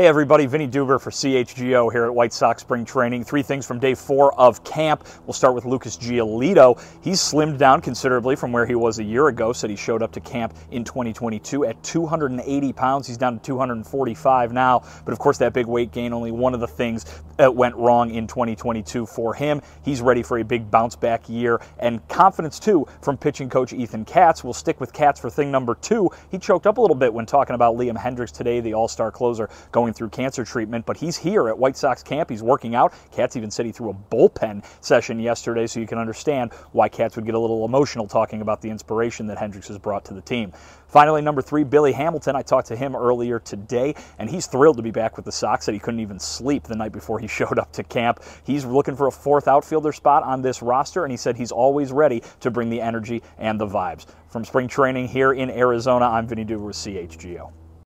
Hey everybody, Vinny Duber for CHGO here at White Sox Spring Training. Three things from day 4 of camp. We'll start with Lucas Giolito. He's slimmed down considerably from where he was a year ago. Said he showed up to camp in 2022 at 280 pounds. He's down to 245 now. But of course that big weight gain, only one of the things that went wrong in 2022 for him. He's ready for a big bounce back year. And confidence too from pitching coach Ethan Katz. We'll stick with Katz for thing number 2. He choked up a little bit when talking about Liam Hendriks today, the all-star closer going through cancer treatment, but he's here at White Sox camp. He's working out. Katz even said he threw a bullpen session yesterday, so you can understand why Katz would get a little emotional talking about the inspiration that Hendriks has brought to the team. Finally, number 3, Billy Hamilton. I talked to him earlier today, and he's thrilled to be back with the Sox. Said he couldn't even sleep the night before he showed up to camp. He's looking for a 4th outfielder spot on this roster, and he said he's always ready to bring the energy and the vibes. From spring training here in Arizona, I'm Vinny Duber with CHGO.